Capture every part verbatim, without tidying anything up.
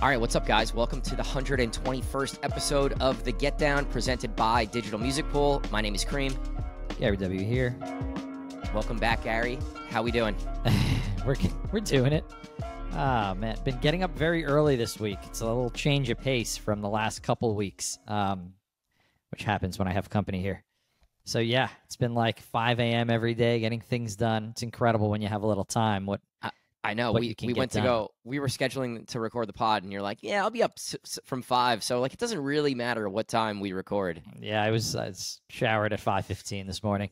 All right, what's up, guys? Welcome to the one hundred twenty-first episode of The Get Down, presented by Digital Music Pool. My name is Cream. GaryW here. Welcome back, Gary. How we doing? we're, we're doing it. Ah, oh, man. Been getting up very early this week. It's a little change of pace from the last couple weeks, um, which happens when I have company here. So, yeah, it's been like five a m every day getting things done. It's incredible when you have a little time. What I, I know. What we we went done. to go. We were scheduling to record the pod, and you're like, yeah, I'll be up s s from five. So, like, it doesn't really matter what time we record. Yeah, I was, I was showered at five fifteen this morning.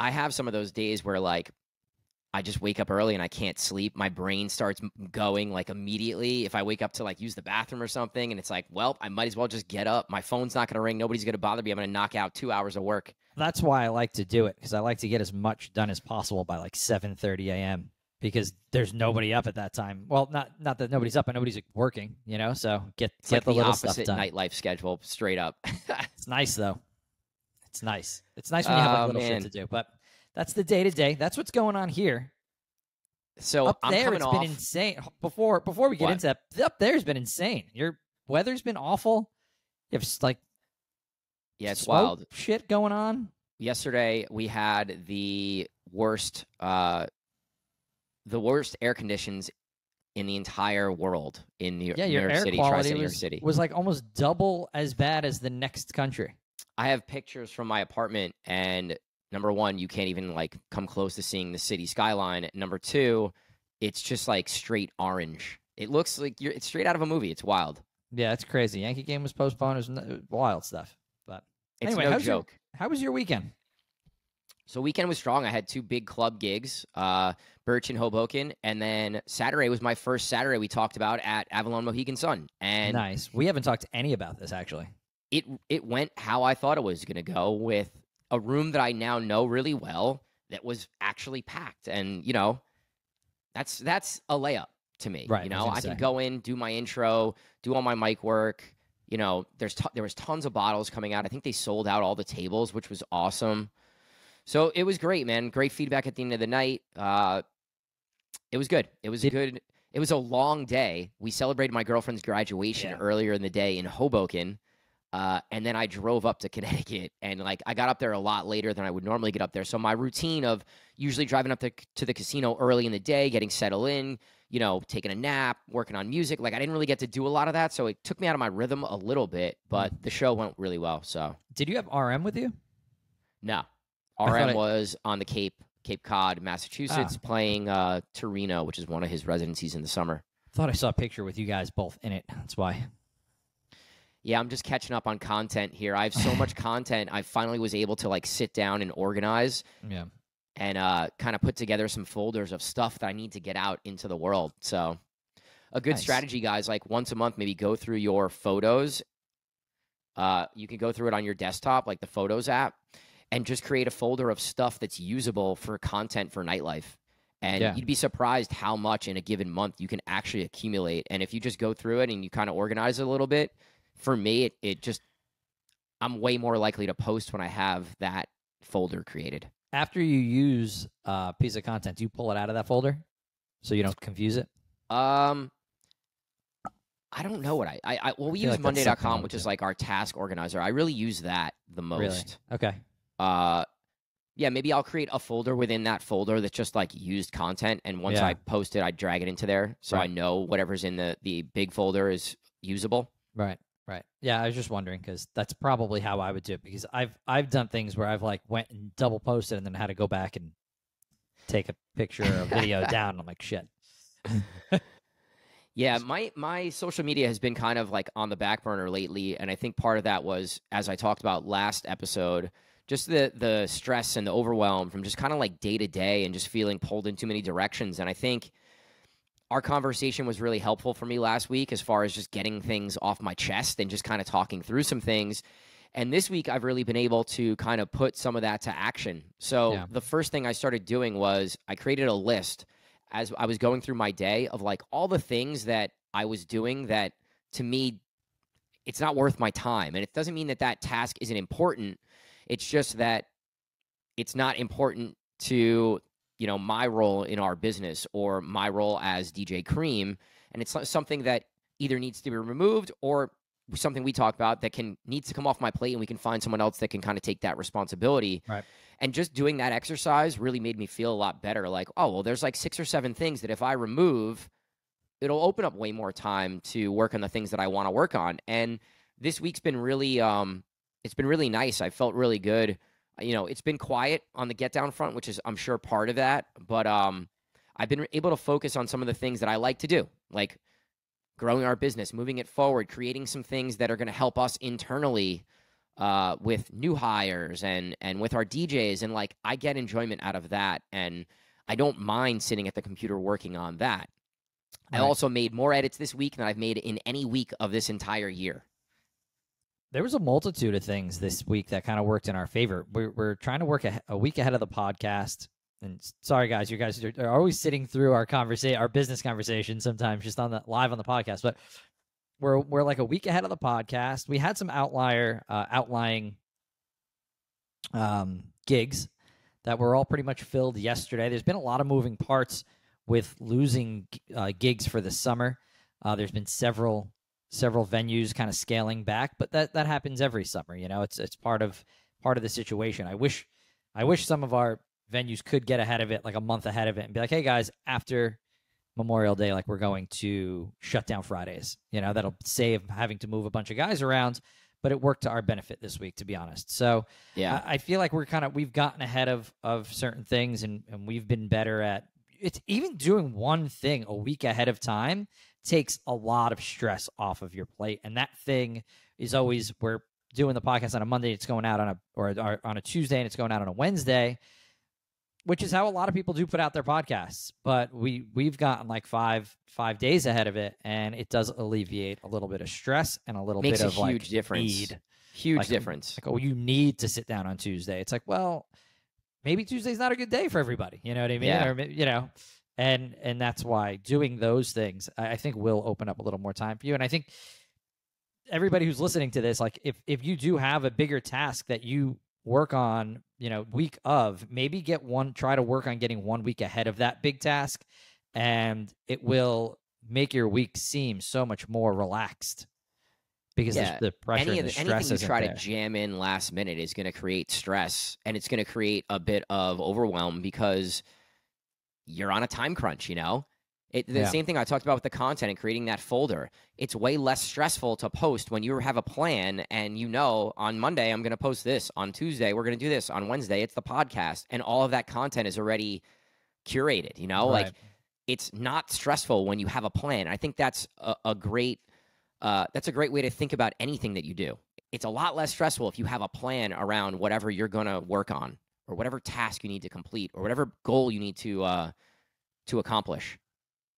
I have some of those days where, like, I just wake up early and I can't sleep. My brain starts going like immediately. If I wake up to like use the bathroom or something and it's like, well, I might as well just get up. My phone's not going to ring. Nobody's going to bother me. I'm going to knock out two hours of work. That's why I like to do it, because I like to get as much done as possible by like seven thirty a m because there's nobody up at that time. Well, not not that nobody's up, but nobody's working, you know, so get, it's get like the, the little stuff done. Nightlife schedule straight up. It's nice, though. It's nice. It's nice when you have like, little oh, shit to do, but that's the day to day. That's what's going on here. So up I'm there, coming it's off. been insane. Before before we get what? into that, up there's been insane. Your weather's been awful. You have like yeah, it's wild shit going on. Yesterday we had the worst uh, the worst air conditions in the entire world in New York, yeah, your New York air City, quality was, New York City was like almost double as bad as the next country. I have pictures from my apartment, and number one, you can't even like come close to seeing the city skyline. Number two, it's just like straight orange. It looks like you're it's straight out of a movie. It's wild. Yeah, it's crazy. Yankee game was postponed. It was wild stuff. But it's anyway, no how's joke. Your, how was your weekend? So weekend was strong. I had two big club gigs, uh, Birch and Hoboken, and then Saturday was my first Saturday we talked about at Avalon Mohegan Sun. And nice. We haven't talked to any about this actually. It it went how I thought it was going to go, with a room that I now know really well that was actually packed. And, you know, that's that's a layup to me. Right, you know, I can go in, do my intro, do all my mic work. You know, there's there was tons of bottles coming out. I think they sold out all the tables, which was awesome. So it was great, man. Great feedback at the end of the night. Uh, it was good. It was Did a good. It was a long day. We celebrated my girlfriend's graduation yeah. earlier in the day in Hoboken. Uh, and then I drove up to Connecticut, and like I got up there a lot later than I would normally get up there. So my routine of usually driving up to, to the casino early in the day, getting settled in, you know, taking a nap, working on music, like I didn't really get to do a lot of that. So it took me out of my rhythm a little bit, but the show went really well. So did you have R M with you? No, R M was on the Cape, Cape Cod, Massachusetts, ah. playing uh, Torino, which is one of his residencies in the summer. I thought I saw a picture with you guys both in it. That's why. Yeah, I'm just catching up on content here. I have so much content. I finally was able to like sit down and organize yeah. and uh, kind of put together some folders of stuff that I need to get out into the world. So a good nice. strategy, guys, like once a month, maybe go through your photos. Uh, you can go through it on your desktop, like the Photos app, and just create a folder of stuff that's usable for content for nightlife. And yeah. you'd be surprised how much in a given month you can actually accumulate. And if you just go through it and you kind of organize it a little bit, for me, it, it just, I'm way more likely to post when I have that folder created. After you use a piece of content, do you pull it out of that folder so you don't confuse it? Um, I don't know what I, I, I well, we use Monday dot com, which is like our task organizer. I really use that the most. Really? Okay. Uh, yeah, maybe I'll create a folder within that folder that's just like used content. And once yeah. I post it, I drag it into there. So right. I know whatever's in the, the big folder is usable. Right. Right. Yeah, I was just wondering, because that's probably how I would do it, because I've I've done things where I've like went and double posted and then had to go back and take a picture or a video down. And I'm like, shit. Yeah, my my social media has been kind of like on the back burner lately, and I think part of that was, as I talked about last episode, just the the stress and the overwhelm from just kind of like day to day and just feeling pulled in too many directions. And I think our conversation was really helpful for me last week as far as just getting things off my chest and just kind of talking through some things. And this week, I've really been able to kind of put some of that to action. So yeah. the first thing I started doing was I created a list as I was going through my day of like all the things that I was doing that, to me, it's not worth my time. And it doesn't mean that that task isn't important. It's just that it's not important to, you know, my role in our business or my role as D J Cream. And it's something that either needs to be removed or something we talk about that can needs to come off my plate, and we can find someone else that can kind of take that responsibility. Right. And just doing that exercise really made me feel a lot better. Like, oh, well, there's like six or seven things that if I remove, it'll open up way more time to work on the things that I want to work on. And this week's been really, um, it's been really nice. I felt really good. You know, it's been quiet on the Get Down front, which is, I'm sure, part of that. But um, I've been able to focus on some of the things that I like to do, like growing our business, moving it forward, creating some things that are going to help us internally uh, with new hires and and with our D Js. And like, I get enjoyment out of that. And I don't mind sitting at the computer working on that. Right. I also made more edits this week than I've made in any week of this entire year. There was a multitude of things this week that kind of worked in our favor. We're, we're trying to work a, a week ahead of the podcast. And sorry, guys, you guys are, are always sitting through our conversa- our business conversation sometimes just on the live on the podcast. But we're we're like a week ahead of the podcast. We had some outlier uh, outlying um, gigs that were all pretty much filled yesterday. There's been a lot of moving parts with losing uh, gigs for the summer. Uh, there's been several. several venues kind of scaling back, but that, that happens every summer. You know, it's, it's part of, part of the situation. I wish, I wish some of our venues could get ahead of it, like a month ahead of it, and be like, hey guys, after Memorial Day, like we're going to shut down Fridays, you know, that'll save having to move a bunch of guys around, but it worked to our benefit this week, to be honest. So yeah, I, I feel like we're kind of, we've gotten ahead of, of certain things, and, and we've been better at it's even doing one thing a week ahead of time takes a lot of stress off of your plate. And that thing is always, we're doing the podcast on a Monday, it's going out on a, or, or on a Tuesday, and it's going out on a Wednesday, which is how a lot of people do put out their podcasts. But we, we've gotten like five, five days ahead of it, and it does alleviate a little bit of stress and a little Makes bit a of huge like difference. Need. Huge like, difference. Like, oh, you need to sit down on Tuesday. It's like, well, maybe Tuesday's not a good day for everybody. You know what I mean? Yeah. Or, you know, And and that's why doing those things, I think, will open up a little more time for you. And I think everybody who's listening to this, like if, if you do have a bigger task that you work on, you know, week of, maybe get one, try to work on getting one week ahead of that big task, and it will make your week seem so much more relaxed because yeah, the pressure any and the stress anything you try there. to jam in last minute is going to create stress, and it's going to create a bit of overwhelm because you're on a time crunch, you know? It, the yeah. same thing I talked about with the content and creating that folder. It's way less stressful to post when you have a plan and you know on Monday I'm going to post this, on Tuesday we're going to do this, on Wednesday it's the podcast, and all of that content is already curated, you know? Right. Like, it's not stressful when you have a plan. I think that's a, a great uh, that's a great way to think about anything that you do. It's a lot less stressful if you have a plan around whatever you're going to work on, or whatever task you need to complete, or whatever goal you need to uh, to accomplish.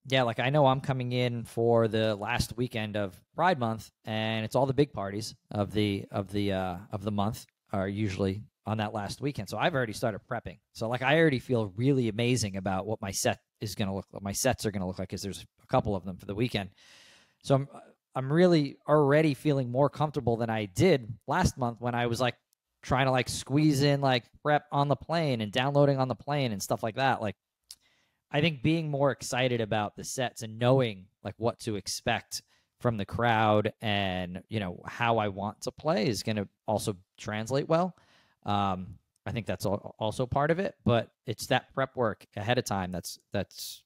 Yeah, like I know I'm coming in for the last weekend of Pride Month, and it's all the big parties of the of the uh, of the month are usually on that last weekend. So I've already started prepping. So like I already feel really amazing about what my set is going to look like. My sets are going to look like, because there's a couple of them for the weekend. So I'm I'm really already feeling more comfortable than I did last month when I was like trying to like squeeze in like prep on the plane and downloading on the plane and stuff like that. Like, I think being more excited about the sets and knowing like what to expect from the crowd and, you know, how I want to play is going to also translate well. Um, I think that's also part of it, but it's that prep work ahead of time. That's, that's,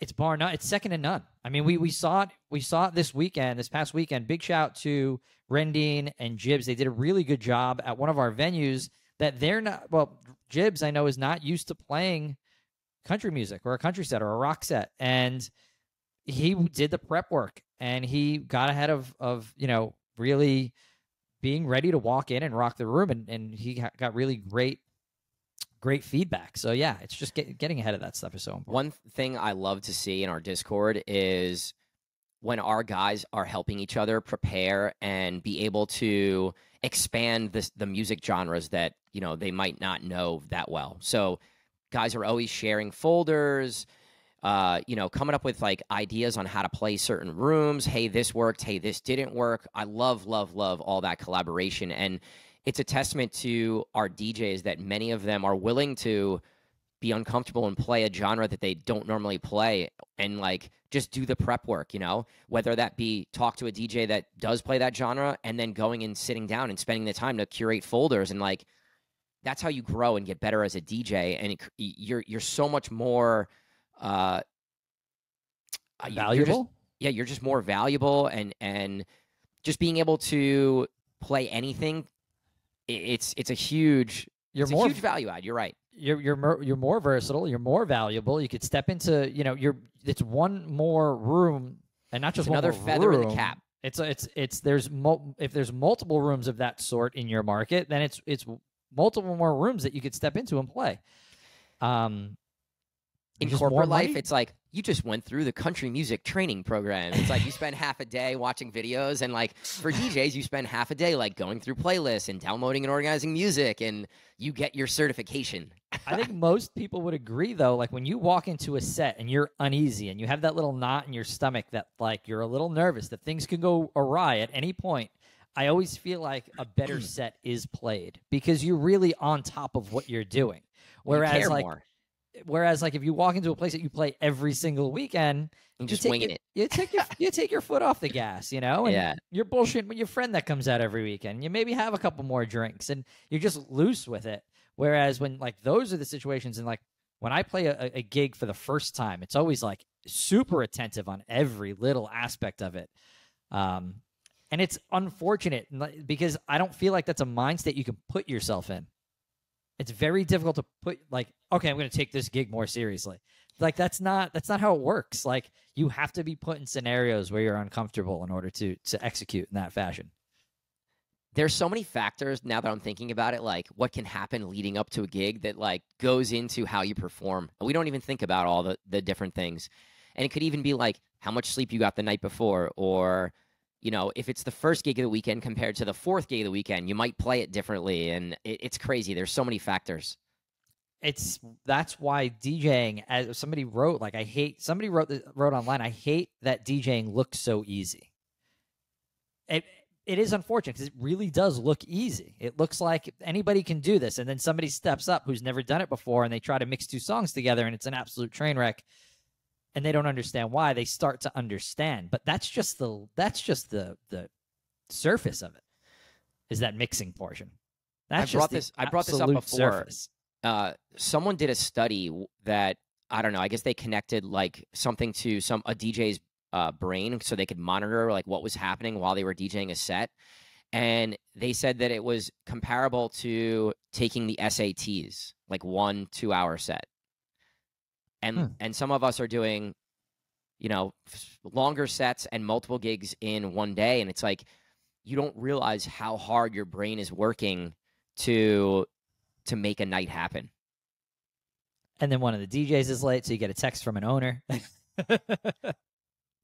it's bar none. It's second to none. I mean, we we saw it. We saw it this weekend, this past weekend. Big shout to Rendine and Jibs. They did a really good job at one of our venues that they're not. Well, Jibs, I know, is not used to playing country music or a country set or a rock set, and he did the prep work and he got ahead of of you know really being ready to walk in and rock the room, and and he got really great. Great feedback. So yeah, it's just get, getting ahead of that stuff is so important. One thing I love to see in our Discord is when our guys are helping each other prepare and be able to expand this, the music genres that, you know, they might not know that well. So guys are always sharing folders, uh, you know, coming up with like ideas on how to play certain rooms. Hey, this worked. Hey, this didn't work. I love, love, love all that collaboration. And it's a testament to our D Js that many of them are willing to be uncomfortable and play a genre that they don't normally play and like just do the prep work, you know, whether that be talk to a D J that does play that genre and then going and sitting down and spending the time to curate folders. And like, that's how you grow and get better as a D J. And it, you're, you're so much more, uh, valuable. You're just, yeah. You're just more valuable, and, and just being able to play anything. It's, it's a huge, you're it's more a huge value add. You're right. You're, you're more, you're more versatile. You're more valuable. You could step into, you know, you're, it's one more room, and not just it's one another more feather room. in the cap. It's, it's, it's, there's, mo if there's multiple rooms of that sort in your market, then it's, it's multiple more rooms that you could step into and play. Um, In corporate life, it's like, you just went through the country music training program. It's like you spend half a day watching videos, and like for D Js, you spend half a day like going through playlists and downloading and organizing music, and you get your certification. I think most people would agree though, like when you walk into a set and you're uneasy and you have that little knot in your stomach that like you're a little nervous that things can go awry at any point, I always feel like a better set is played because you're really on top of what you're doing. Whereas you care like more. Whereas, like, if you walk into a place that you play every single weekend, and just winging it, it. You take your you take your foot off the gas, you know. And yeah, you're bullshitting with your friend that comes out every weekend. You maybe have a couple more drinks, and you're just loose with it. Whereas when like those are the situations, and like when I play a, a gig for the first time, it's always like super attentive on every little aspect of it, um, and it's unfortunate because I don't feel like that's a mind state you can put yourself in. It's very difficult to put like, okay, I'm going to take this gig more seriously. Like that's not, that's not how it works. Like you have to be put in scenarios where you're uncomfortable in order to, to execute in that fashion. There's so many factors now that I'm thinking about it, like what can happen leading up to a gig that like goes into how you perform. We don't even think about all the, the different things. And it could even be like how much sleep you got the night before, or, you know, if it's the first gig of the weekend compared to the fourth gig of the weekend, you might play it differently. And it, it's crazy. There's so many factors. It's that's why DJing, as somebody wrote, like I hate somebody wrote wrote online, I hate that DJing looks so easy. It it is unfortunate because it really does look easy. It looks like anybody can do this, and then somebody steps up who's never done it before, and they try to mix two songs together, and it's an absolute train wreck. And they don't understand why. They start to understand, but that's just the that's just the the surface of it. Is that mixing portion? That's I brought just this. I brought this up before. Uh, someone did a study that I don't know. I guess they connected like something to some a D J's uh, brain, so they could monitor like what was happening while they were DJing a set. And they said that it was comparable to taking the S A Ts, like one two hour set. And, hmm. and some of us are doing, you know, longer sets and multiple gigs in one day. And it's like, you don't realize how hard your brain is working to, to make a night happen. And then one of the D Js is late, so you get a text from an owner.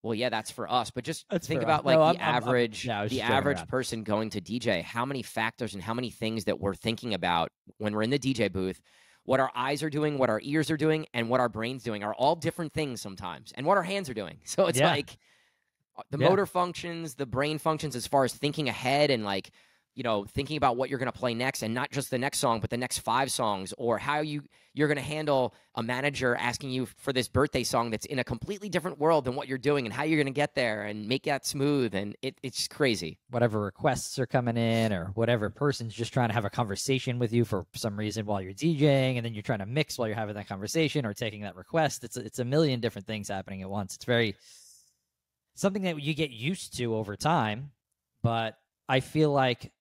Well, yeah, that's for us. But just that's think about us. like no, the I'm, average, I'm, I'm, no, the average around. person going to D J, how many factors and how many things that we're thinking about when we're in the D J booth. What our eyes are doing, what our ears are doing, and what our brain's doing are all different things sometimes, and what our hands are doing. So it's yeah. like the yeah. motor functions, the brain functions as far as thinking ahead and like, you know, thinking about what you're going to play next, and not just the next song, but the next five songs, or how you, you're going to handle a manager asking you for this birthday song that's in a completely different world than what you're doing, and how you're going to get there and make that smooth. And it, it's crazy. Whatever requests are coming in, or whatever person's just trying to have a conversation with you for some reason while you're DJing, and then you're trying to mix while you're having that conversation or taking that request. It's, it's a million different things happening at once. It's very something that you get used to over time, but I feel like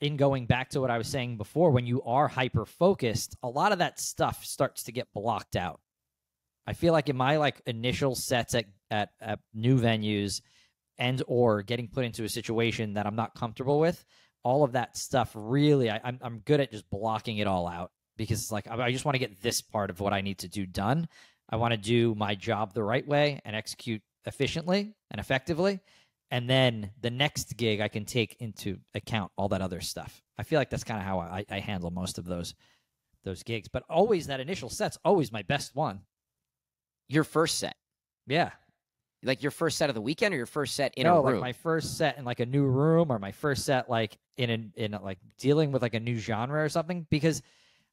in going back to what I was saying before, when you are hyper-focused, a lot of that stuff starts to get blocked out. I feel like in my like initial sets at, at, at new venues and or getting put into a situation that I'm not comfortable with, all of that stuff really, I, I'm, I'm good at just blocking it all out, because it's like, I, I just want to get this part of what I need to do done. I want to do my job the right way and execute efficiently and effectively. And then the next gig, I can take into account all that other stuff. I feel like that's kind of how I, I handle most of those those gigs. But always that initial set's always my best one. Your first set. Yeah. Like your first set of the weekend, or your first set in no, a room? No, like my first set in like a new room, or my first set like in, an, in a, like dealing with like a new genre or something. Because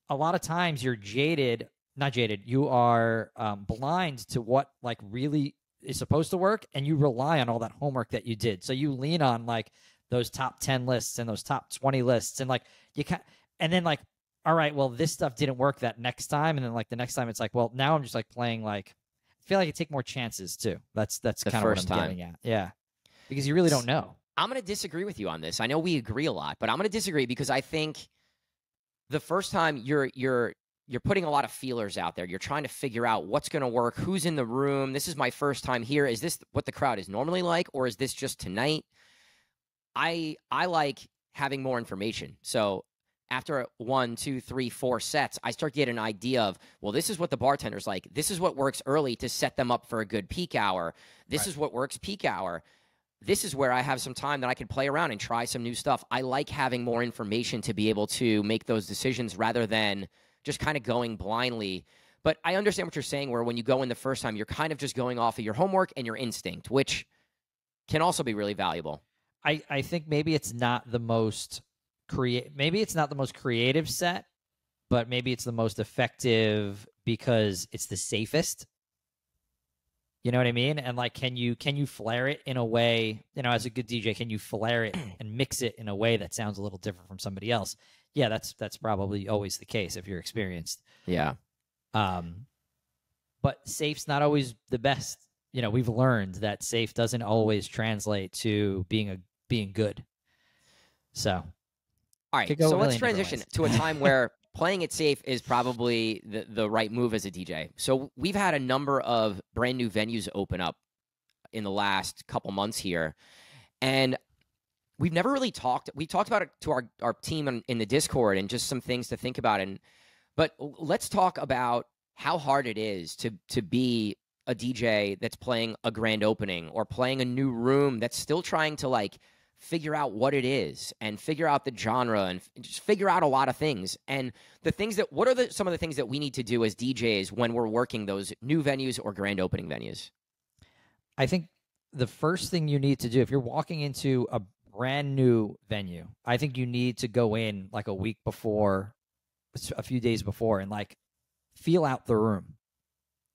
a lot of times you're jaded not jaded. You are um, blind to what like really is supposed to work, and you rely on all that homework that you did. So you lean on like those top ten lists and those top twenty lists, and like you can't. And then like, all right, well, this stuff didn't work that next time, and then like the next time, it's like, well, now I'm just like playing like. I feel like I take more chances too. That's that's kind of what I'm time. getting at. Yeah, because you really don't know. I'm going to disagree with you on this. I know we agree a lot, but I'm going to disagree because I think the first time you're you're you're putting a lot of feelers out there. You're trying to figure out what's going to work, who's in the room. This is my first time here. Is this what the crowd is normally like, or is this just tonight? I I like having more information. So after one, two, three, four sets, I start to get an idea of, well, this is what the bartender's like. This is what works early to set them up for a good peak hour. This right. is what works peak hour. This is where I have some time that I can play around and try some new stuff. I like having more information to be able to make those decisions rather than just kind of going blindly. But I understand what you're saying, where when you go in the first time, you're kind of just going off of your homework and your instinct, which can also be really valuable. I, I think maybe it's not the most... Create maybe it's not the most creative set, but maybe it's the most effective because it's the safest. You know what I mean? And like, can you can you flare it in a way, you know, as a good D J, can you flare it and mix it in a way that sounds a little different from somebody else? Yeah, that's that's probably always the case if you're experienced. Yeah. Um but safe's not always the best. You know, we've learned that safe doesn't always translate to being a being good. So all right, so let's transition to a time where playing it safe is probably the, the right move as a D J. So we've had a number of brand new venues open up in the last couple months here. And we've never really talked. We talked about it to our, our team in, in the Discord and just some things to think about. And But let's talk about how hard it is to to be a D J that's playing a grand opening or playing a new room that's still trying to like – figure out what it is and figure out the genre and, f and just figure out a lot of things. And the things that, what are the, some of the things that we need to do as D Js when we're working those new venues or grand opening venues? I think the first thing you need to do, if you're walking into a brand new venue, I think you need to go in like a week before, a few days before, and like feel out the room.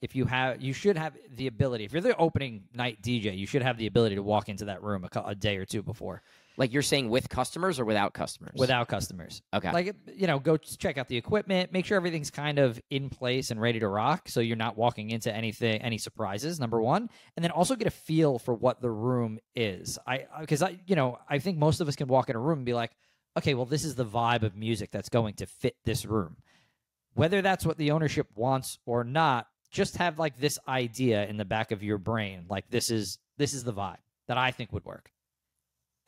If you have, you should have the ability. If you're the opening night D J, you should have the ability to walk into that room a, a day or two before. Like you're saying, with customers or without customers? Without customers. Okay. Like, you know, go check out the equipment, make sure everything's kind of in place and ready to rock, so you're not walking into anything, any surprises. Number one, and then also get a feel for what the room is. I because I, you know, I think most of us can walk in a room and be like, okay, well, this is the vibe of music that's going to fit this room, whether that's what the ownership wants or not. Just have like this idea in the back of your brain, like this is this is the vibe that I think would work.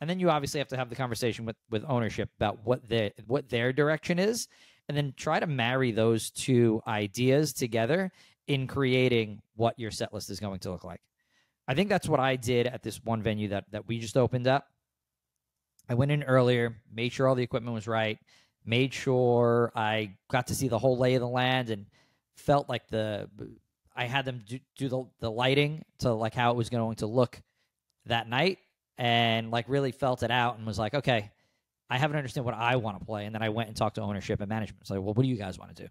And then you obviously have to have the conversation with with ownership about what their what their direction is, and then try to marry those two ideas together in creating what your set list is going to look like. I think that's what I did at this one venue that that we just opened up. I went in earlier, made sure all the equipment was right, made sure I got to see the whole lay of the land, and felt like the I had them do, do the, the lighting to like how it was going to look that night, and like really felt it out and was like, okay, I haven't understood what I want to play. And then I went and talked to ownership and management. It's like, well, what do you guys want to do?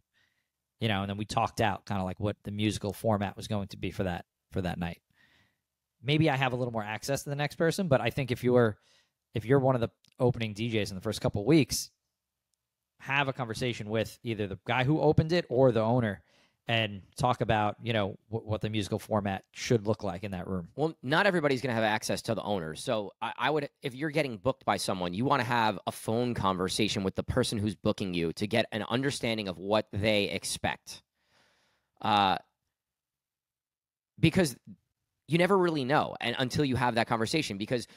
You know, and then we talked out kind of like what the musical format was going to be for that, for that night. Maybe I have a little more access to the next person, but I think if you're, if you're one of the opening D Js in the first couple of weeks, have a conversation with either the guy who opened it or the owner and talk about, you know, wh what the musical format should look like in that room. Well, not everybody's going to have access to the owner. So I, I would, if you're getting booked by someone, you want to have a phone conversation with the person who's booking you to get an understanding of what they expect. Uh, because you never really know and until you have that conversation, because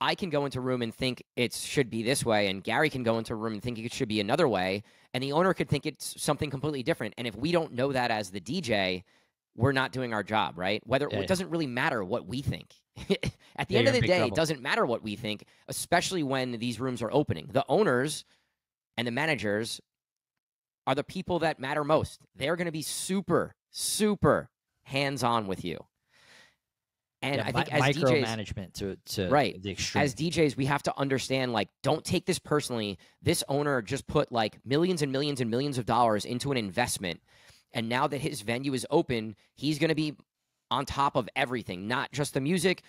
I can go into a room and think it should be this way, and Gary can go into a room and think it should be another way, and the owner could think it's something completely different. And if we don't know that as the D J, we're not doing our job, right? Whether yeah, It doesn't really matter what we think. At the yeah, end of the day, trouble. It doesn't matter what we think, especially when these rooms are opening. The owners and the managers are the people that matter most. They're going to be super, super hands-on with you. And yeah, I think as micromanagement D Js, to, to right, the extreme. As D Js, we have to understand, like, don't take this personally. This owner just put like millions and millions and millions of dollars into an investment, And now that his venue is open, he's going to be on top of everything, not just the music,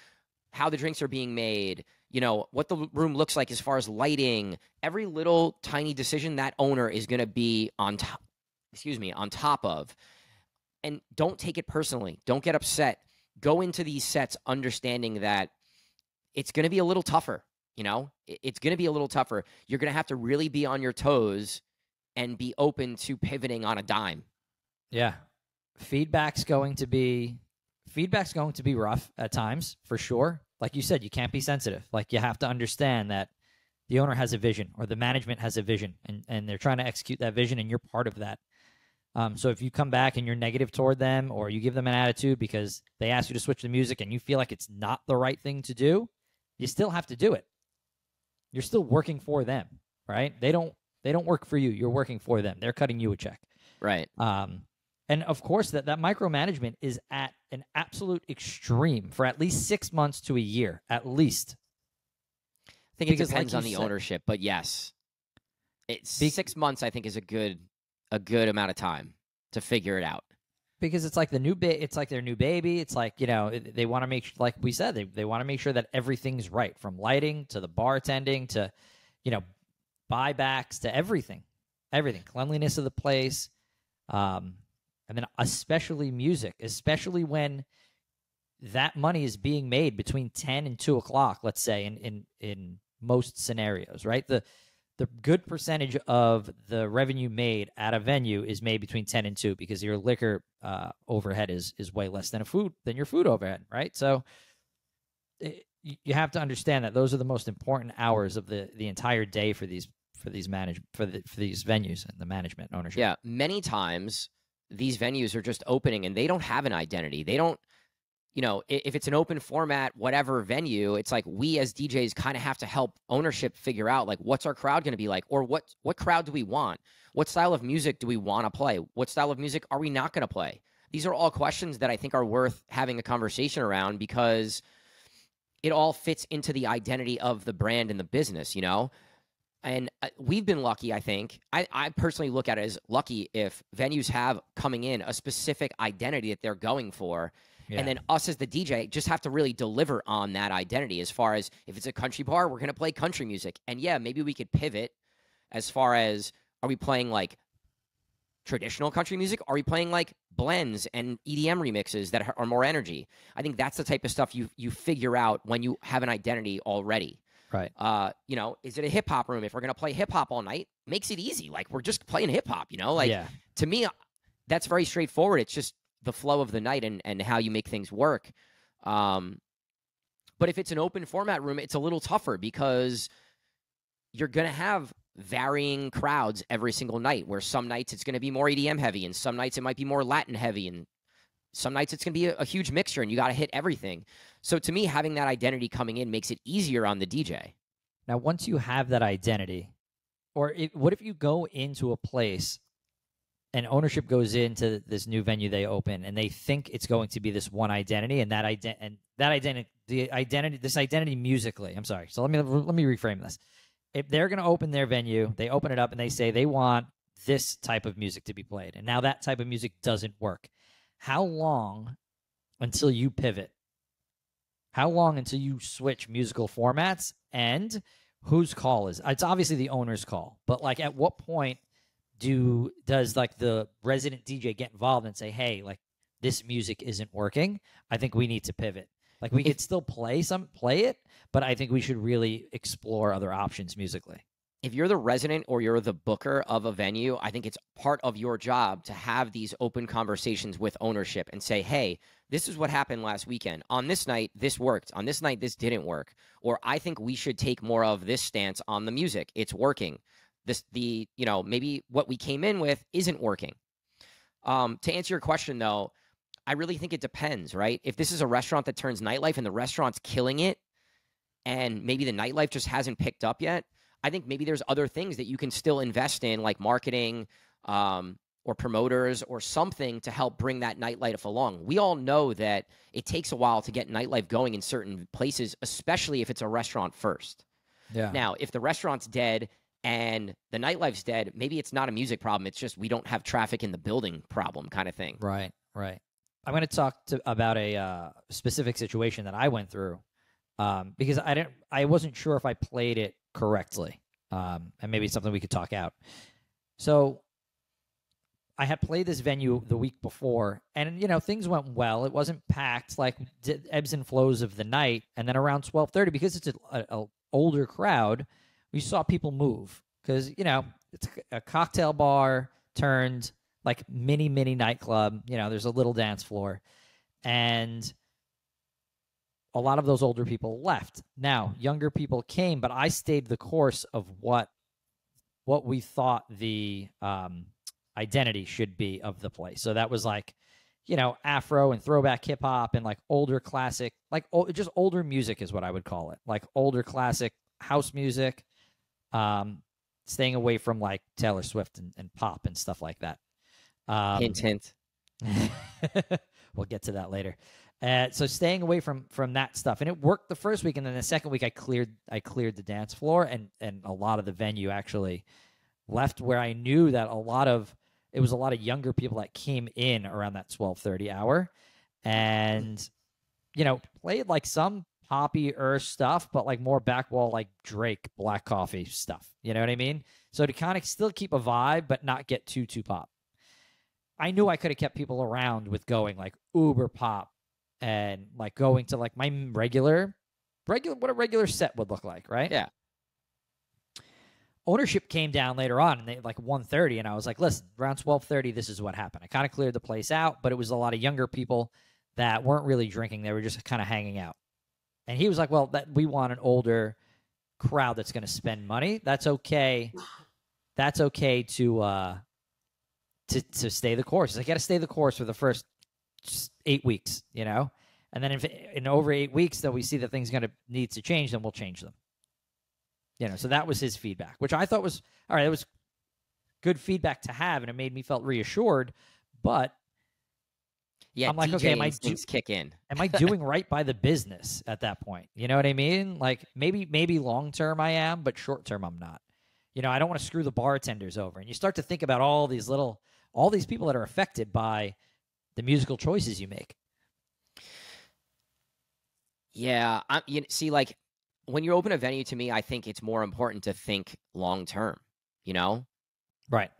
how the drinks are being made, you know, what the room looks like as far as lighting, every little tiny decision that owner is going to be on top, excuse me, on top of. And don't take it personally. Don't get upset. Go into these sets understanding that it's going to be a little tougher. You know, it's going to be a little tougher. You're going to have to really be on your toes and be open to pivoting on a dime. Yeah. Feedback's going to be, feedback's going to be rough at times for sure. Like you said, you can't be sensitive. Like you have to understand that the owner has a vision or the management has a vision and, and they're trying to execute that vision and you're part of that. Um, so if you come back and you're negative toward them or you give them an attitude because they ask you to switch the music and you feel like it's not the right thing to do, you still have to do it. You're still working for them, right? They don't they don't work for you. You're working for them. They're cutting you a check. Right. Um, and of course, that, that micromanagement is at an absolute extreme for at least six months to a year, at least. I think it depends on the ownership, but yes. It's six months, I think, is a good a good amount of time to figure it out. Because it's like the new ba- it's like their new baby. It's like, you know, they want to make, like we said, they, they want to make sure that everything's right, from lighting to the bartending to, you know, buybacks to everything, everything, cleanliness of the place. Um, and then especially music, especially when that money is being made between ten and two o'clock, let's say, in, in, in most scenarios, right? The, The good percentage of the revenue made at a venue is made between ten and two because your liquor uh, overhead is is way less than a food than your food overhead, right? So it, you have to understand that those are the most important hours of the the entire day for these for these manage for the, for these venues and the management ownership. Yeah, many times these venues are just opening and they don't have an identity. They don't, you know, if it's an open format, whatever venue, it's like we as D Js kind of have to help ownership figure out, like, what's our crowd going to be like, or what what crowd do we want? What style of music do we want to play? What style of music are we not going to play? These are all questions that I think are worth having a conversation around because it all fits into the identity of the brand and the business, you know? And we've been lucky, I think. I, I personally look at it as lucky if venues have coming in a specific identity that they're going for. Yeah. And then us as the D J just have to really deliver on that identity as far as if it's a country bar, we're going to play country music. And yeah, maybe we could pivot as far as are we playing like traditional country music? Are we playing like blends and E D M remixes that are more energy? I think that's the type of stuff you you figure out when you have an identity already. Right. Uh, you know, is it a hip hop room? If we're going to play hip hop all night, makes it easy. Like we're just playing hip hop, you know, like yeah. to me, that's very straightforward. It's just the flow of the night and, and how you make things work. Um, but if it's an open format room, it's a little tougher because you're going to have varying crowds every single night where some nights it's going to be more E D M heavy and some nights it might be more Latin heavy and some nights it's going to be a, a huge mixture and you got to hit everything. So to me, having that identity coming in makes it easier on the D J. Now, once you have that identity, or it, what if you go into a place and ownership goes into this new venue they open, and they think it's going to be this one identity, and that ident and that identity, the identity, this identity musically. I'm sorry. So let me let me reframe this. If they're going to open their venue, they open it up and they say they want this type of music to be played, and now that type of music doesn't work. How long until you pivot? How long until you switch musical formats? And whose call is? It's obviously the owner's call, but like at what point? Do does like the resident D J get involved and say, hey, like this music isn't working. I think we need to pivot. Like we if, could still play some play it, but I think we should really explore other options musically. If you're the resident or you're the booker of a venue, I think it's part of your job to have these open conversations with ownership and say, hey, this is what happened last weekend. On this night, this worked. On this night, this didn't work. Or I think we should take more of this stance on the music. It's working. This, the, you know, maybe what we came in with isn't working. Um, to answer your question, though, I really think it depends, right? If this is a restaurant that turns nightlife and the restaurant's killing it and maybe the nightlife just hasn't picked up yet, I think maybe there's other things that you can still invest in, like marketing um, or promoters or something to help bring that nightlife along. We all know that it takes a while to get nightlife going in certain places, especially if it's a restaurant first. Yeah. Now, if the restaurant's dead and the nightlife's dead, maybe it's not a music problem. It's just we don't have traffic in the building problem kind of thing. Right, right. I'm going to talk to, about a uh, specific situation that I went through um, because I didn't, I wasn't sure if I played it correctly, um, and maybe it's something we could talk out. So I had played this venue the week before, and you know things went well. It wasn't packed, like ebbs and flows of the night, and then around twelve thirty, because it's an older crowd, we saw people move because you know it's a cocktail bar turned like mini, mini nightclub. You know, there's a little dance floor. And a lot of those older people left. Now, younger people came, but I stayed the course of what what we thought the um, identity should be of the place. So that was like, you know, Afro and throwback hip-hop and like older classic, like o just older music is what I would call it. Like older classic house music, um, staying away from like Taylor Swift and, and pop and stuff like that. Um, hint, hint. We'll get to that later. Uh, so staying away from from that stuff, and it worked the first week, and then the second week I cleared I cleared the dance floor, and and a lot of the venue actually left. Where I knew that a lot of it was a lot of younger people that came in around that twelve thirty hour, and you know played like some poppy-er stuff, but like more back wall, like Drake, Black Coffee stuff. You know what I mean? So to kind of still keep a vibe, but not get too too pop. I knew I could have kept people around with going like uber pop and like going to like my regular, regular, what a regular set would look like, right? Yeah. Ownership came down later on, and they like one thirty, and I was like, listen, around twelve thirty, this is what happened. I kind of cleared the place out, but it was a lot of younger people that weren't really drinking. They were just kind of hanging out. And he was like, well, that, we want an older crowd that's going to spend money. That's okay. That's okay to... Uh, To, to stay the course. I got to stay the course for the first eight weeks, you know? And then if in over eight weeks that we see that things going to needs to change, then we'll change them. You know, so that was his feedback, which I thought was, all right, it was good feedback to have, and it made me felt reassured, but yeah, I'm like, D J okay, am I, do, kick in. Am I doing right by the business at that point? You know what I mean? Like maybe, maybe long-term I am, but short-term I'm not. You know, I don't want to screw the bartenders over. And you start to think about all these little... all these people that are affected by the musical choices you make. Yeah. I, you see, like when you open a venue to me, I think it's more important to think long-term, you know? Right.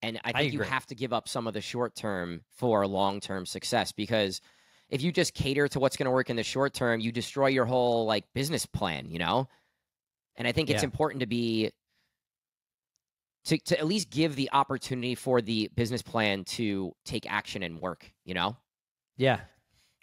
And I think I you have to give up some of the short-term for long-term success, because if you just cater to what's going to work in the short-term, you destroy your whole like business plan, you know? And I think it's yeah. important to be... To, to at least give the opportunity for the business plan to take action and work, you know? Yeah.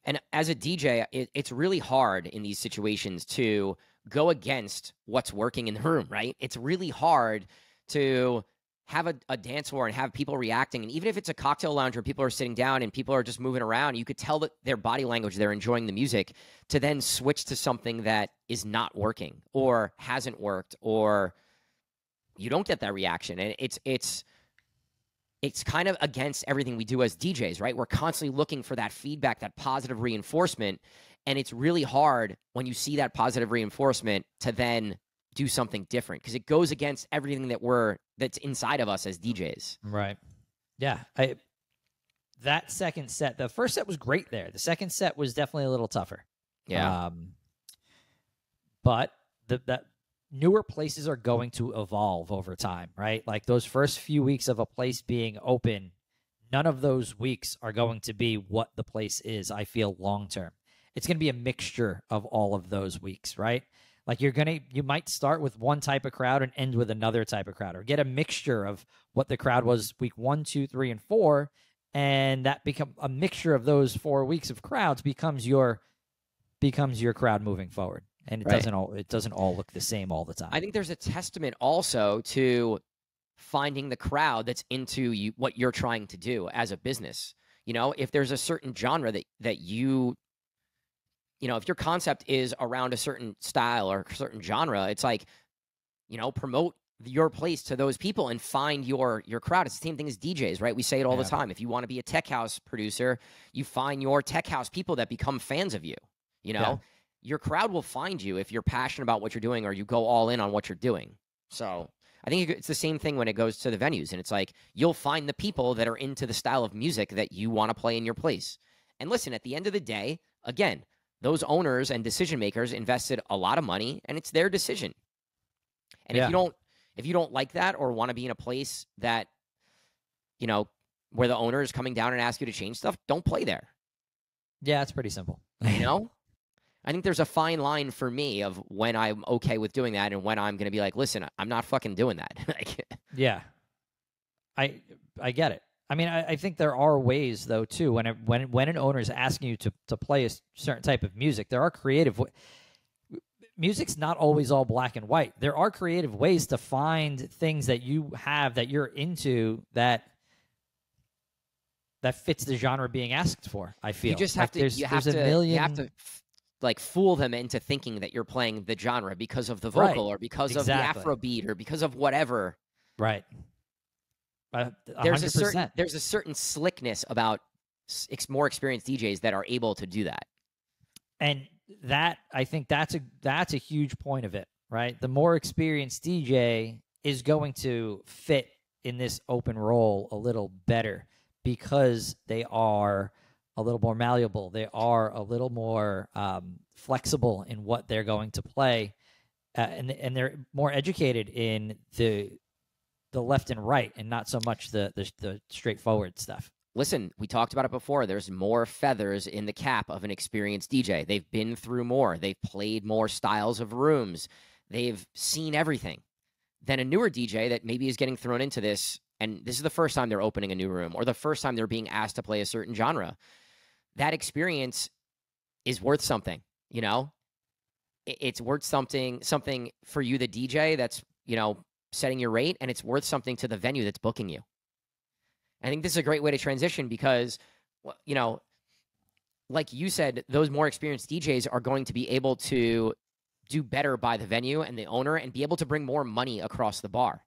And as a D J, it, it's really hard in these situations to go against what's working in the room, right? It's really hard to have a, a dance floor and have people reacting. And even if it's a cocktail lounge where people are sitting down and people are just moving around, you could tell that their body language, they're enjoying the music, to then switch to something that is not working or hasn't worked, or... you don't get that reaction. And it's, it's, it's kind of against everything we do as D Js, right? We're constantly looking for that feedback, that positive reinforcement. And it's really hard when you see that positive reinforcement to then do something different, because it goes against everything that we're, that's inside of us as D Js. Right. Yeah. I, that second set, the first set was great there. The second set was definitely a little tougher. Yeah. Um, but the, that, newer places are going to evolve over time, right? Like those first few weeks of a place being open, none of those weeks are going to be what the place is, I feel, long-term. It's going to be a mixture of all of those weeks, right? Like you're going to, you might start with one type of crowd and end with another type of crowd, or get a mixture of what the crowd was week one, two, three, and four. And that become a mixture of those four weeks of crowds becomes your, becomes your crowd moving forward. And it right. doesn't all it doesn't all look the same all the time. I think there's a testament also to finding the crowd that's into you, what you're trying to do as a business. You know, if there's a certain genre that that you, you know, if your concept is around a certain style or a certain genre, it's like, you know, promote your place to those people and find your your crowd. It's the same thing as D Js, right? We say it all yeah. the time. If you want to be a tech house producer, you find your tech house people that become fans of you. You know. Yeah. Your crowd will find you if you're passionate about what you're doing or you go all in on what you're doing. So I think it's the same thing when it goes to the venues, and it's like you'll find the people that are into the style of music that you want to play in your place. And listen, at the end of the day, again, those owners and decision makers invested a lot of money, and it's their decision. And yeah. if you don't, if you don't like that or want to be in a place that, you know, where the owner is coming down and ask you to change stuff, don't play there. Yeah, it's pretty simple. You know? I think there's a fine line for me of when I'm okay with doing that and when I'm going to be like, listen, I'm not fucking doing that. Like, yeah. I I get it. I mean, I, I think there are ways, though, too, when, it, when, when an owner is asking you to, to play a certain type of music, there are creative ways. Music's not always all black and white. There are creative ways to find things that you have that you're into that that fits the genre being asked for, I feel. You just have like to, there's, you have there's to, a million... you have to like fool them into thinking that you're playing the genre because of the vocal right. or because exactly. of the Afrobeat or because of whatever. Right. Uh, there's a certain there's a certain slickness about ex more experienced D Js that are able to do that, and that I think that's a that's a huge point of it, right? The more experienced D J is going to fit in this open role a little better because they are a little more malleable, they are a little more um, flexible in what they're going to play, uh, and and they're more educated in the. the left and right, and not so much the, the the straightforward stuff. Listen, we talked about it before. There's more feathers in the cap of an experienced D J. They've been through more. They've played more styles of rooms. They've seen everything than a newer D J that maybe is getting thrown into this, and this is the first time they're opening a new room or the first time they're being asked to play a certain genre. That experience is worth something, you know? It's worth something, something for you, the D J, that's, you know, setting your rate, and it's worth something to the venue that's booking you. I think this is a great way to transition because, you know, like you said, those more experienced D Js are going to be able to do better by the venue and the owner and be able to bring more money across the bar.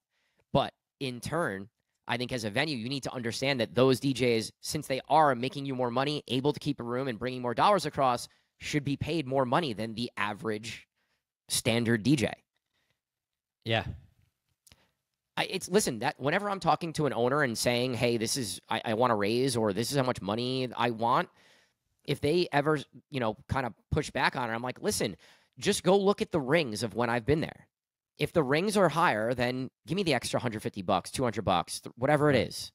But in turn, I think as a venue, you need to understand that those D Js, since they are making you more money, able to keep a room and bringing more dollars across, should be paid more money than the average standard D J. Yeah. I, it's listen, that whenever I'm talking to an owner and saying, hey, this is, I, I want to raise, or this is how much money I want. If they ever, you know, kind of push back on it, I'm like, listen, just go look at the rings of when I've been there. If the rings are higher, then give me the extra one hundred fifty bucks, two hundred bucks, whatever it is.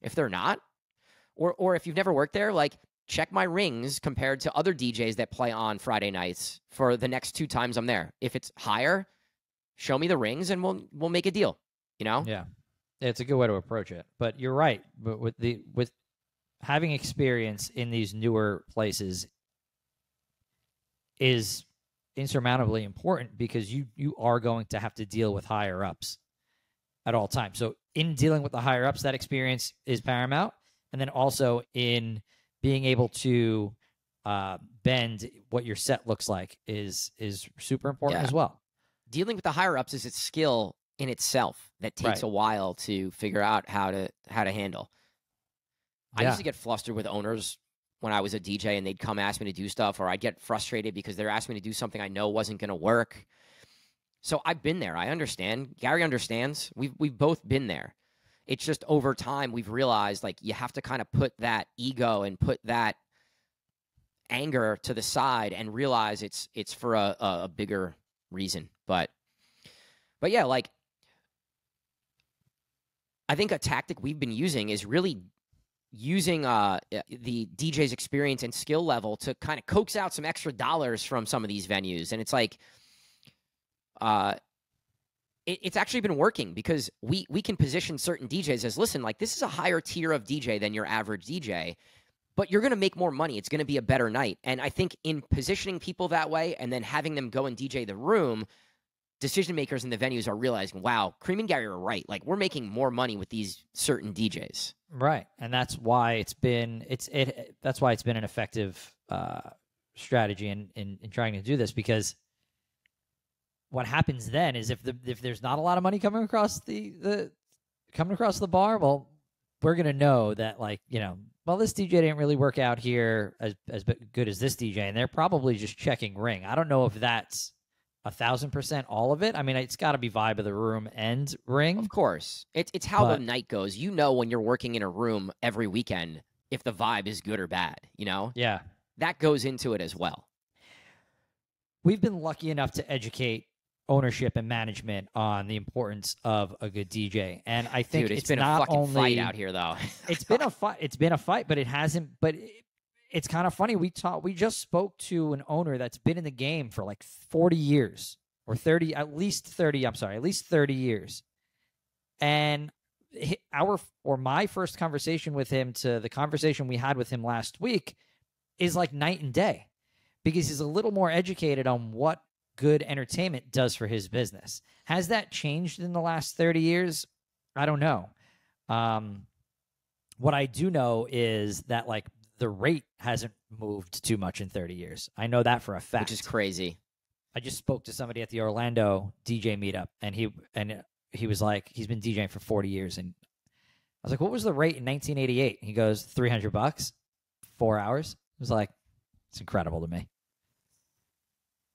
If they're not, or, or if you've never worked there, like check my rings compared to other D Js that play on Friday nights for the next two times I'm there. If it's higher, show me the rings and we'll we'll make a deal, you know? Yeah. It's a good way to approach it. But you're right. But with the with having experience in these newer places is insurmountably important because you you are going to have to deal with higher ups at all times. So in dealing with the higher ups, that experience is paramount. And then also in being able to uh, bend what your set looks like is is super important yeah. as well. Dealing with the higher ups is a skill in itself that takes right. a while to figure out how to how to handle. Yeah. I used to get flustered with owners when I was a D J, and they'd come ask me to do stuff, or I'd get frustrated because they're asking me to do something I know wasn't going to work. So I've been there. I understand. Gary understands. We've we've both been there. It's just over time we've realized like you have to kind of put that ego and put that anger to the side and realize it's it's for a a, a bigger reason. But, but yeah, like, I think a tactic we've been using is really using uh, the D J's experience and skill level to kind of coax out some extra dollars from some of these venues. And it's like, uh, it, it's actually been working because we, we can position certain D Js as, listen, like, this is a higher tier of D J than your average D J, but you're going to make more money. It's going to be a better night. And I think in positioning people that way and then having them go and D J the room, decision makers in the venues are realizing, wow, Cream and Gary are right. Like, we're making more money with these certain D Js. Right. And that's why it's been, it's, it, that's why it's been an effective uh, strategy in, in, in trying to do this, because what happens then is if the, if there's not a lot of money coming across the, the coming across the bar, well, we're going to know that, like, you know, well, this D J didn't really work out here as, as good as this D J, and they're probably just checking ring. I don't know if that's a thousand percent all of it. I mean, it's got to be vibe of the room and ring. Of course. It, it's how but, the night goes. You know, when you're working in a room every weekend, if the vibe is good or bad, you know? Yeah. That goes into it as well. We've been lucky enough to educate ownership and management on the importance of a good D J. And I think Dude, it's, it's been not a fucking only, fight out here though. it's been a fight. It's been a fight, but it hasn't, but it, it's kind of funny. We taught, we just spoke to an owner that's been in the game for like forty years or thirty, at least thirty. I'm sorry, at least thirty years. And our, or my first conversation with him to the conversation we had with him last week is like night and day because he's a little more educated on what good entertainment does for his business. Has that changed in the last thirty years? I don't know. Um, what I do know is that like the rate hasn't moved too much in thirty years. I know that for a fact. Which is crazy. I just spoke to somebody at the Orlando D J meetup and he, and he was like, he's been DJing for forty years. And I was like, what was the rate in nineteen eighty-eight? He goes, three hundred bucks, four hours. I was like, it's incredible to me.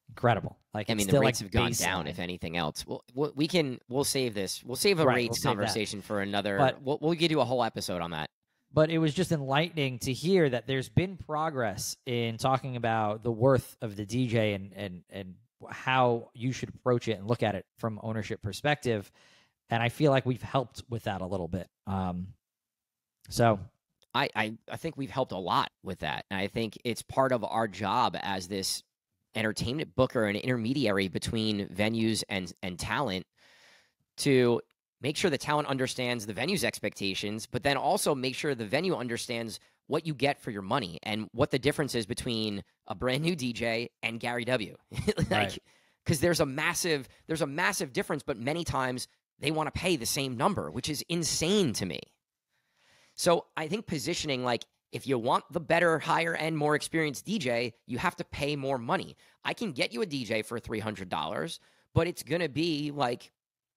Incredible. Like, I mean, the rates like have gone baseline. down, if anything else. Well, we can, we'll save this. We'll save a right, rates we'll conversation for another. But, we'll, we'll get you a whole episode on that. But it was just enlightening to hear that there's been progress in talking about the worth of the D J and, and, and how you should approach it and look at it from ownership perspective. And I feel like we've helped with that a little bit. Um, so... I, I, I think we've helped a lot with that. And I think it's part of our job as this entertainment booker and intermediary between venues and, and talent to make sure the talent understands the venue's expectations, but then also make sure the venue understands what you get for your money and what the difference is between a brand new D J and GaryW. like, right. Cause there's a massive, there's a massive difference, but many times they want to pay the same number, which is insane to me. So I think positioning, like if you want the better, higher end, more experienced D J, you have to pay more money. I can get you a D J for three hundred dollars, but it's going to be like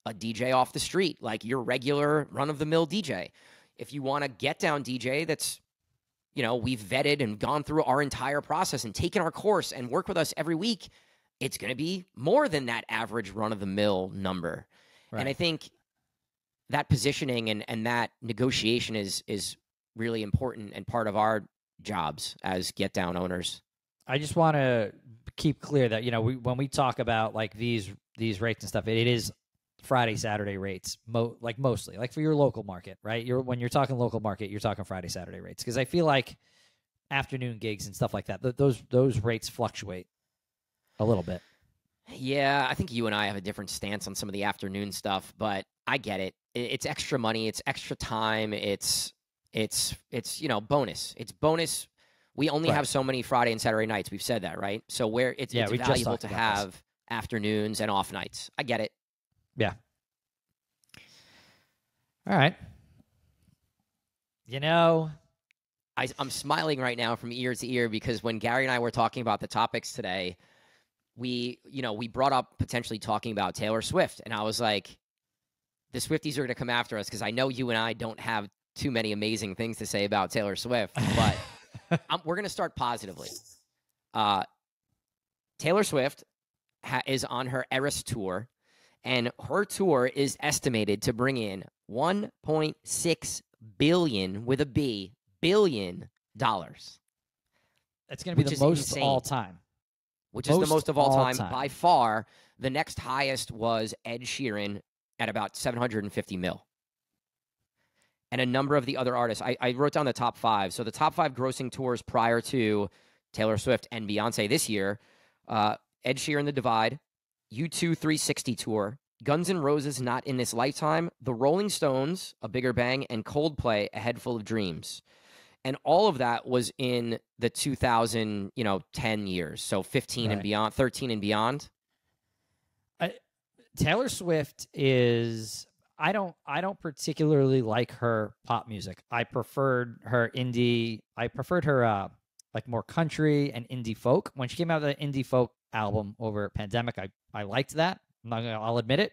a D J off the street, like your regular run of the mill D J. If you want a get down D J, that's, you know, we've vetted and gone through our entire process and taken our course and work with us every week. It's going to be more than that average run of the mill number. Right. And I think that positioning and, and that negotiation is is really important and part of our jobs as Get Down owners. I just want to keep clear that, you know, we, when we talk about like these these rates and stuff, it, it is Friday, Saturday rates, mo like mostly, like for your local market, right? You're, when you're talking local market, you're talking Friday, Saturday rates. Because I feel like afternoon gigs and stuff like that, th those those rates fluctuate a little bit. Yeah, I think you and I have a different stance on some of the afternoon stuff, but I get it. It's extra money. It's extra time. It's, it's, it's, you know, bonus. It's bonus. We only right. have so many Friday and Saturday nights. We've said that, right? So where it's, yeah, it's valuable to have this. afternoons and off nights. I get it. Yeah. All right. You know, I, I'm smiling right now from ear to ear because when Gary and I were talking about the topics today, we, you know, we brought up potentially talking about Taylor Swift, and I was like, the Swifties are going to come after us because I know you and I don't have too many amazing things to say about Taylor Swift, but I'm, we're going to start positively. Uh, Taylor Swift ha is on her Eras tour, and her tour is estimated to bring in one point six billion dollars with a B, billion dollars. That's going to be the most of all time. Which most is the most of all, all time. time. By far, the next highest was Ed Sheeran at about seven hundred fifty mil. And a number of the other artists, I, I wrote down the top five. So the top five grossing tours prior to Taylor Swift and Beyonce this year, uh, Ed Sheeran, The Divide, U two three sixty Tour, Guns N' Roses, Not In This Lifetime, The Rolling Stones, A Bigger Bang, and Coldplay, A Head Full of Dreams. And all of that was in the two thousand, you know, ten years. So fifteen right. and beyond, thirteen and beyond. Taylor Swift is, I don't, I don't particularly like her pop music. I preferred her indie. I preferred her, uh, like more country and indie folk. When she came out with the indie folk album over pandemic, I, I liked that. I'm not gonna, I'll admit it,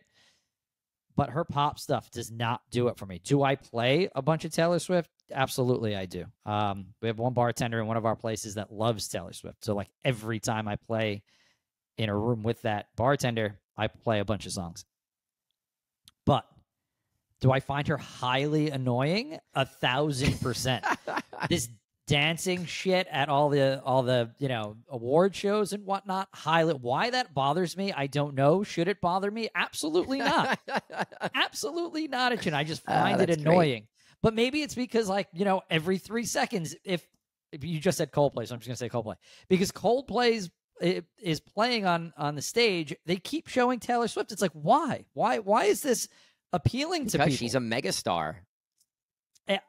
but her pop stuff does not do it for me. Do I play a bunch of Taylor Swift? Absolutely. I do. Um, we have one bartender in one of our places that loves Taylor Swift. So like every time I play in a room with that bartender, I play a bunch of songs. But do I find her highly annoying? A thousand percent. This dancing shit at all the all the you know award shows and whatnot. Highly, why that bothers me, I don't know. Should it bother me? Absolutely not. Absolutely not. It should. I just find oh, it annoying. Great. But maybe it's because, like, you know, every three seconds, if, if you just said Coldplay, so I'm just gonna say Coldplay, because Coldplay's it, is playing on on the stage. They keep showing Taylor Swift. It's like, why, why, why is this appealing because to people? She's a megastar.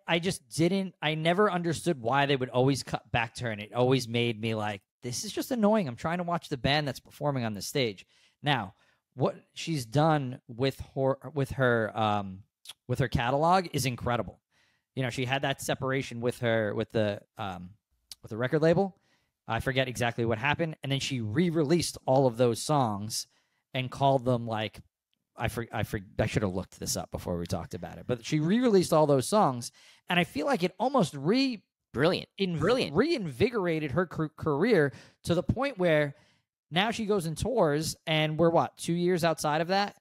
I just didn't. I never understood why they would always cut back to her, and it always made me like, this is just annoying. I'm trying to watch the band that's performing on the stage. Now, what she's done with her with her um, with her catalog is incredible. You know, she had that separation with her with the um, with the record label. I forget exactly what happened, and then she re-released all of those songs and called them like. I for, I for, I should have looked this up before we talked about it, but she re-released all those songs, and I feel like it almost re brilliant, in, brilliant reinvigorated her career to the point where now she goes and tours, and we're what two years outside of that,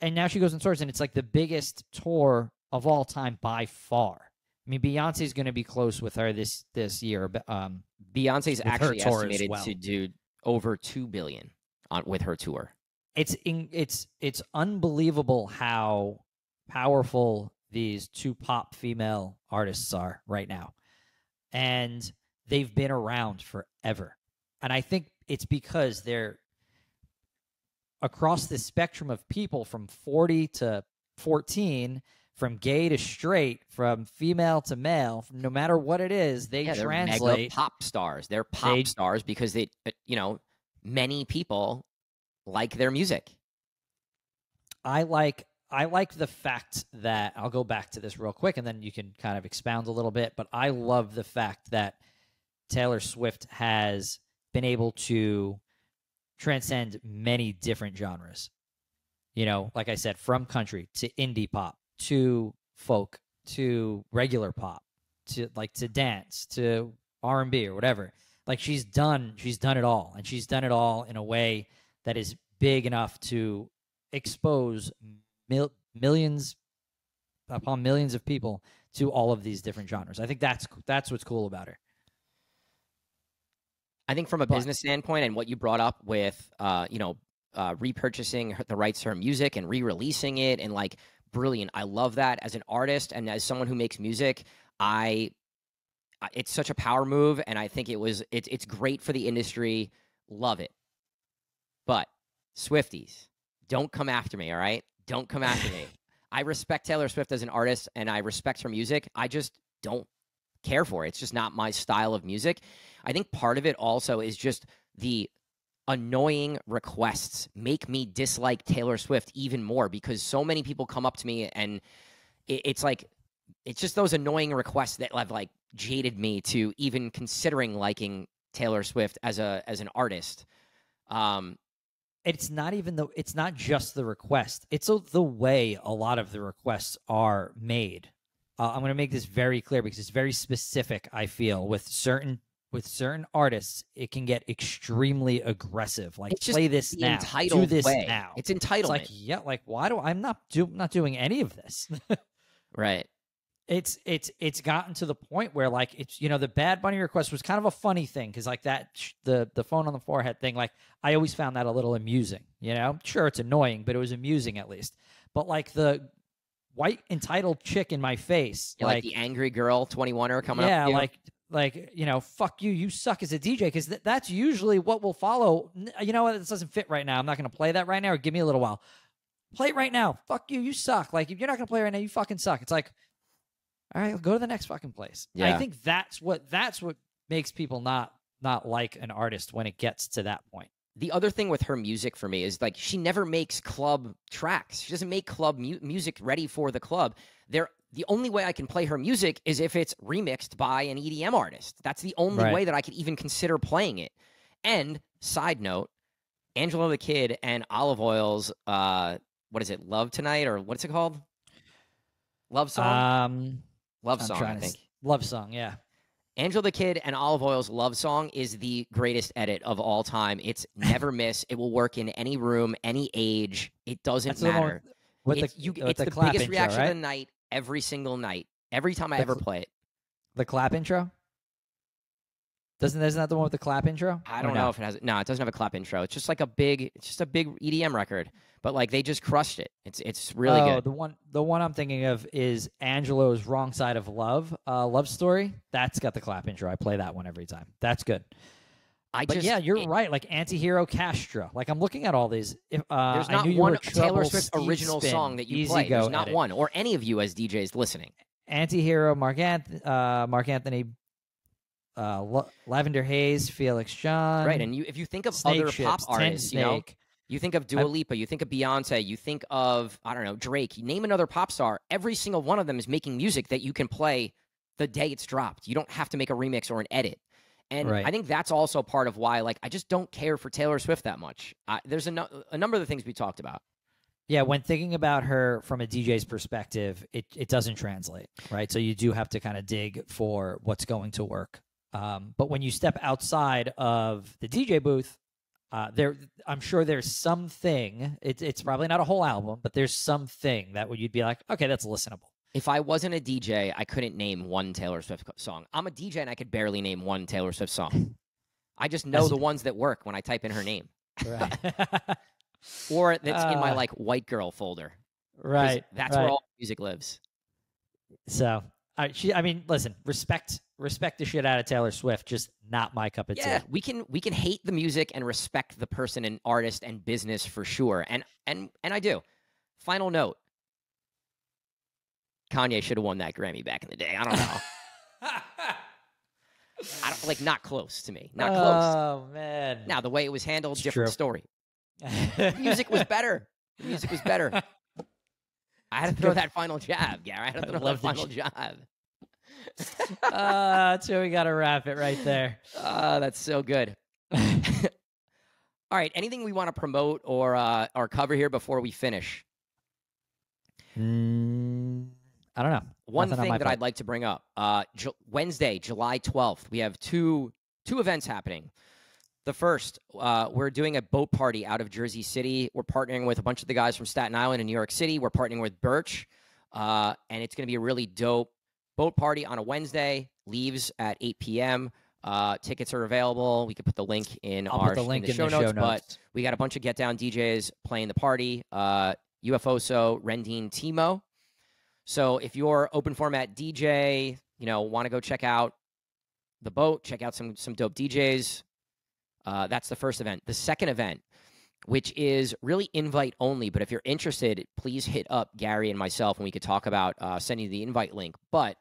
and now she goes and tours, and it's like the biggest tour of all time by far. I mean, Beyonce's going to be close with her this this year. Um, Beyonce's actually estimated well. to do over two billion on with her tour. It's in, it's it's unbelievable how powerful these two pop female artists are right now, and they've been around forever. And I think it's because they're across the spectrum of people, from forty to fourteen, from gay to straight, from female to male, from no matter what it is, they yeah, translate. They're mega pop stars. They're pop they, stars because they, you know, many people. Like their music. I like I like the fact that, I'll go back to this real quick and then you can kind of expound a little bit, but I love the fact that Taylor Swift has been able to transcend many different genres. You know, like I said, from country to indie pop, to folk, to regular pop, to like to dance, to R and B or whatever. Like she's done she's done it all, and she's done it all in a way that is big enough to expose mil millions upon millions of people to all of these different genres. I think that's that's what's cool about her. I think from a but, business standpoint, and what you brought up with, uh, you know, uh, repurchasing her, the rights to her music and re-releasing it, and like, brilliant. I love that as an artist and as someone who makes music. I, it's such a power move, and I think it was it's it's great for the industry. Love it. But Swifties, don't come after me, all right? Don't come after me. I respect Taylor Swift as an artist, and I respect her music. I just don't care for it. It's just not my style of music. I think part of it also is just the annoying requests make me dislike Taylor Swift even more, because so many people come up to me, and it's like, it's just those annoying requests that have like jaded me to even considering liking Taylor Swift as a as an artist. Um, It's not even the, it's not just the request. It's a, the way a lot of the requests are made. Uh, I'm going to make this very clear because it's very specific. I feel with certain, with certain artists, it can get extremely aggressive. Like play this now, do this way. now. It's entitlement. It's like, yeah, like why do I'm not do not doing any of this? Right. It's it's it's gotten to the point where like it's you know the Bad Bunny request was kind of a funny thing because like that the the phone on the forehead thing, like I always found that a little amusing, you know sure it's annoying, but it was amusing at least. But like the white entitled chick in my face, yeah, like, like the angry girl twenty-one-er coming yeah, up yeah like like you know fuck you, you suck as a D J, because th that's usually what will follow. You know what, this doesn't fit right now, I'm not going to play that right now, or give me a little while, play it right now, fuck you, you suck, like if you're not going to play right now, you fucking suck. It's like, all right, go to the next fucking place. Yeah. I think that's what that's what makes people not not like an artist when it gets to that point. The other thing with her music for me is like she never makes club tracks. She doesn't make club mu music ready for the club. They're, the only way I can play her music is if it's remixed by an E D M artist. That's the only right. way that I could even consider playing it. And side note, Angelo the Kid and Olive Oils, uh, what is it, Love Tonight, or what's it called? Love Song? Um... Love Song, I think. Love Song, yeah. Angelo the Kid and Olive Oils' Love Song is the greatest edit of all time. It's never miss. It will work in any room, any age. It doesn't That's matter. The with it's the, you, with it's the, the biggest intro, reaction right? of the night every single night. Every time I the, ever play it. The clap intro? Doesn't isn't that the one with the clap intro? I don't no? know if it has. No, it doesn't have a clap intro. It's just like a big, it's just a big E D M record. But like they just crushed it. It's it's really oh, good. The one the one I'm thinking of is Angelo's Wrong Side of Love, uh, Love Story. That's got the clap intro. I play that one every time. That's good. I but just, yeah, you're it, right. Like Anti-Hero Castro. Like I'm looking at all these. If, uh, there's not I knew one Taylor Swift original spin, song that you play. There's not edit. one or any of you as D Js listening. Anti-Hero, Mark Anthony. Uh, Mark Anthony. Uh, L Lavender Hayes, Felix John. Right, and you if you think of Snake other ships, pop artists, you know, you think of Dua Lipa, you think of Beyonce, you think of, I don't know, Drake. You name another pop star. Every single one of them is making music that you can play the day it's dropped. You don't have to make a remix or an edit. And right. I think that's also part of why, like, I just don't care for Taylor Swift that much. I, there's a, no, a number of the things we talked about. Yeah, when thinking about her from a D J's perspective, it, it doesn't translate, right? So you do have to kind of dig for what's going to work. Um, but when you step outside of the D J booth, uh, there, I'm sure there's something. It's it's probably not a whole album, but there's something that would you'd be like, okay, that's listenable. If I wasn't a D J, I couldn't name one Taylor Swift song. I'm a D J and I could barely name one Taylor Swift song. I just know that's the ones that work when I type in her name, right? Or that's uh, in my like white girl folder, right? That's right. Where all music lives. So. I, she, I mean, listen, respect, respect the shit out of Taylor Swift. Just not my cup of tea. Yeah, we can we can hate the music and respect the person and artist and business for sure. And and and I do. Final note: Kanye should have won that Grammy back in the day. I don't know. I don't, like not close to me. Not close. Oh man! Now the way it was handled, it's different true. story. Music was better. The music was better. I had to throw that final jab, Gary. I had to throw that final jab. uh, so we got to wrap it right there. Uh, that's so good. All right. Anything we want to promote or, uh, or cover here before we finish? Mm, I don't know. One Nothing thing on that part. I'd like to bring up. Uh, Ju Wednesday, July twelfth, we have two, two events happening. The first, uh, we're doing a boat party out of Jersey City. We're partnering with a bunch of the guys from Staten Island and New York City. We're partnering with Birch, uh, and it's going to be a really dope boat party on a Wednesday. Leaves at eight p m Uh, tickets are available. We could put the link in I'll our the link in the show, in the show notes, notes. But we got a bunch of Get Down D Js playing the party. Uh, U F O S O, Rendine, Timo. So if you're open format D J, you know, want to go check out the boat, check out some some dope D Js. Uh, that's the first event. The second event, which is really invite only, but if you're interested, please hit up Gary and myself and we could talk about uh, sending you the invite link. But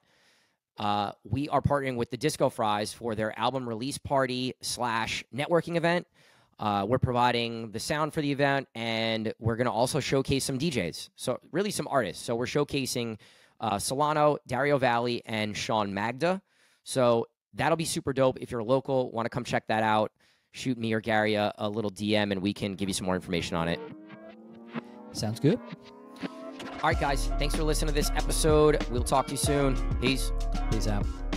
uh, we are partnering with the Disco Fries for their album release party slash networking event. Uh, we're providing the sound for the event, and we're going to also showcase some D Js, so really some artists. So we're showcasing uh, Solano, Dario Valley, and Sean Magda. So that'll be super dope. If you're local, want to come check that out, shoot me or Gary a, a little D M and we can give you some more information on it. Sounds good. All right, guys. Thanks for listening to this episode. We'll talk to you soon. Peace. Peace out.